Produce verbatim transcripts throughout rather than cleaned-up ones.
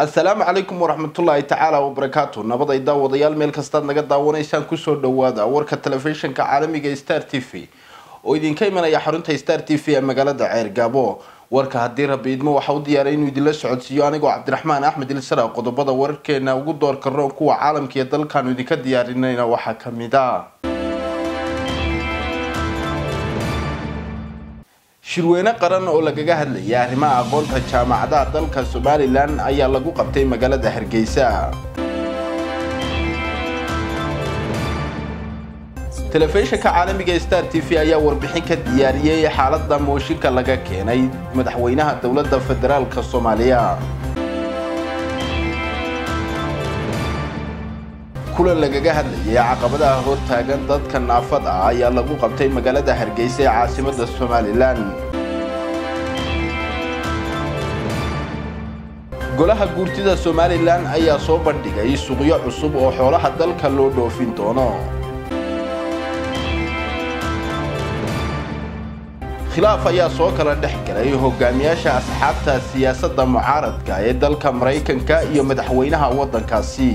السلام عليكم ورحمة الله تعالى وبركاته. نبض يداوض يال ميل كستان نقد ونيشان كسر دوادا ورك التلفزيون كعالمي جاي ستار تيفي. ويدين كيمنا يحرون تي ستار تيفي أما قال ده عير جابو ورك هدير بيدم وحود يارين ويدلش عد سياني وعبد الرحمن أحمد السرا وقد بضا ورك نوجود دور كرر وكوا عالم كيدل كانوا يدكد يارينين وحكم دا. shirweyna qaran oo lagaga hadlayay arrimaha aqoonta jaamacadaha dalka Soomaaliland ayaa lagu qabtay magaalada Hargeysa. Telefishinka caalamiga Star تي في ayaa warbixin ka diyaariyay xaaladda mooshinka laga keenay madaxweynaha dawladda federaalka Soomaaliya. kulan lagaga hadlayay caqabadaha hor taagan dadka naafada ah ayaa lagu qabtay magaalada Hargeysa ee caasimadda Soomaaliland. Golaha Guurtida Soomaaliland ayaa soo bandhigay suuqyo cusub oo xoolaha dalka loo dhoofin doono. Khilaaf ayaa soo kala dhex galay hogaamiyaasha asxaabta siyaasadda mucaaradka ee dalka Mareykanka iyo madaxweynaha waddankaasi.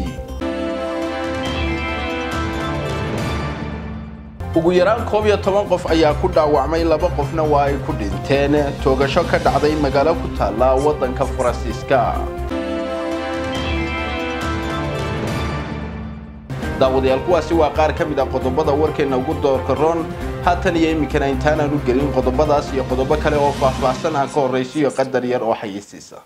ugu yaraan toban qof ayaa ku dhaawacmay laba qofna waa ay ku dhinteen toogasho ka dhacday magaalo ku taala wadanka Faransiiska. Daawadayaal kuwaasi waa qaar ka mid ah qodobada warkeena ugu doorka roon haatan iyo imkana intaan aanu gelin qodobadaas iyo qodobo kale oo faahfaahsan ah ka horeysiyo qadar yar oo xayeysiisa.